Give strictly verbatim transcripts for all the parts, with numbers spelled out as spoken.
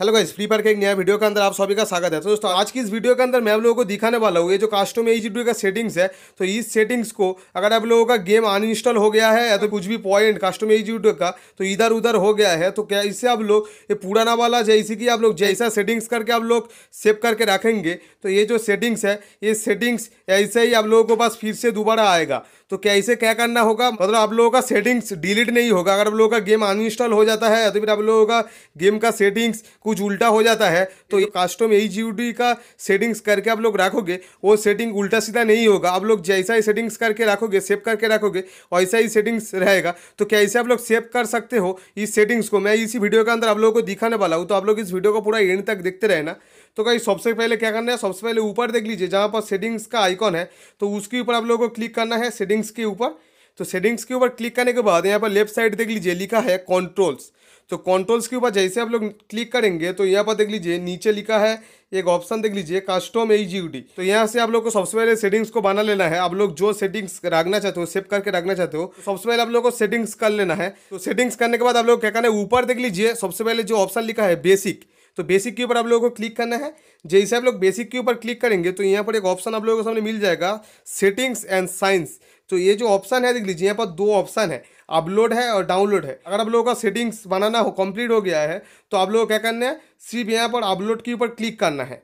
Hello guys, free fire के एक नया वीडियो के अंदर आप सभी का स्वागत है। तो दोस्तों, आज की इस वीडियो के अंदर मैं आप लोगों को दिखाने वाला हूँ ये जो कस्टम एचडी का सेटिंग्स है। तो इस सेटिंग्स को अगर आप लोगों का गेम अनइंस्टॉल हो गया है या तो कुछ भी पॉइंट कस्टम एचडी का तो इधर उधर हो गया है, तो क्या इससे आप लोग ये पुराना वाला जैसे कि आप लोग जैसा सेटिंग्स करके आप लोग सेव करके रखेंगे तो ये जो सेटिंग्स है ये सेटिंग्स ऐसे ही आप लोगों के पास फिर से दोबारा आएगा। तो क्या इसे क्या करना होगा, मतलब आप लोगों का सेटिंग्स डिलीट नहीं होगा। अगर आप लोगों का गेम अनइंस्टॉल हो जाता है या तो फिर आप लोगों का गेम का सेटिंग्स कुछ उल्टा हो जाता है तो कस्टम एचडी का सेटिंग्स करके आप लोग रखोगे वो सेटिंग उल्टा सीधा नहीं होगा। आप लोग जैसा ही सेटिंग्स करके रखोगे, सेव करके रखोगे, वैसा ही सेटिंग्स रहेगा। तो क्या इसे आप लोग सेव कर सकते हो इस सेटिंग्स को, मैं इसी वीडियो के अंदर आप लोगों को दिखाने वाला हूँ। तो आप लोग इस वीडियो को पूरा एंड तक देखते रहना। तो गाइस, सबसे पहले क्या करना है, सबसे पहले ऊपर देख लीजिए जहाँ पर सेटिंग्स का आइकॉन है तो उसके ऊपर आप लोगों को क्लिक करना है, सेटिंग्स के ऊपर। तो सेटिंग्स के ऊपर क्लिक करने के बाद यहाँ पर लेफ्ट साइड देख लीजिए लिखा है कंट्रोल्स। तो कंट्रोल्स के ऊपर जैसे आप लोग क्लिक करेंगे तो यहाँ पर देख लीजिए नीचे लिखा है एक ऑप्शन, देख लीजिए कस्टम एचडी। तो यहाँ से आप लोग को सबसे पहले सेटिंग्स को बना लेना है। आप लोग जो सेटिंग्स रखना चाहते हो, सेव करके रखना चाहते हो, तो सबसे पहले आप लोग को सेटिंग्स कर लेना है। तो सेटिंग्स करने के बाद आप लोग क्या करना है, ऊपर देख लीजिए सबसे पहले जो ऑप्शन लिखा है बेसिक, तो बेसिक के ऊपर आप लोगों को क्लिक करना है। जैसे आप लोग बेसिक के ऊपर क्लिक करेंगे तो यहाँ पर एक ऑप्शन आप लोगों के सामने मिल जाएगा, सेटिंग्स एंड साइंस। तो ये जो ऑप्शन है देख लीजिए, यहाँ पर दो ऑप्शन है, अपलोड है और डाउनलोड है। अगर आप लोगों का सेटिंग्स बनाना हो कंप्लीट हो गया है तो आप लोगों को क्या करना है, सिर्फ यहाँ पर अपलोड के ऊपर क्लिक करना है।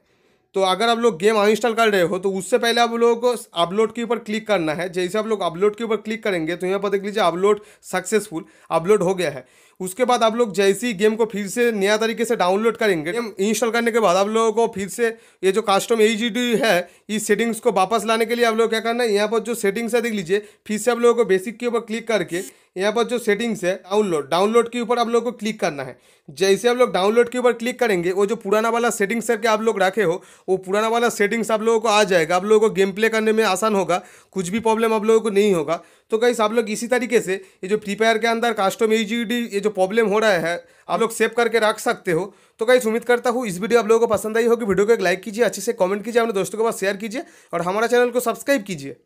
तो अगर आप लोग गेम अनइंस्टॉल कर रहे हो तो उससे पहले आप लोगों को अपलोड के ऊपर क्लिक करना है। जैसे आप लोग अपलोड के ऊपर क्लिक करेंगे तो यहाँ पर देख लीजिए अपलोड सक्सेसफुल, अपलोड हो गया है। उसके बाद आप लोग जैसे ही गेम को फिर से नया तरीके से डाउनलोड करेंगे, गेम इंस्टॉल करने के बाद आप लोगों को फिर से ये जो कस्टम एचडी है इस सेटिंग्स को वापस लाने के लिए आप लोग क्या करना है, यहाँ पर जो सेटिंग्स है देख लीजिए फिर से आप लोगों को बेसिक के ऊपर क्लिक करके यहाँ पर जो सेटिंग्स है डाउनलोड, डाउनलोड के ऊपर आप लोगों को क्लिक करना है। जैसे आप लोग डाउनलोड के ऊपर क्लिक करेंगे वो जो पुराना वाला सेटिंग्स करके आप लोग रखे हो वो पुराना वाला सेटिंग्स आप लोगों को आ जाएगा। आप लोगों को गेम प्ले करने में आसान होगा, कुछ भी प्रॉब्लम आप लोगों को नहीं होगा। तो गाइस, आप लोग इसी तरीके से ये जो फ्री फायर के अंदर कस्टम एचडी ये जो प्रॉब्लम हो रहा है आप लोग सेव करके रख सकते हो। तो गाइस, उम्मीद करता हूँ इस वीडियो आप लोगों को पसंद आई होगी। वीडियो को एक लाइक कीजिए, अच्छे से कमेंट कीजिए, अपने दोस्तों के पास शेयर कीजिए और हमारा चैनल को सब्सक्राइब कीजिए।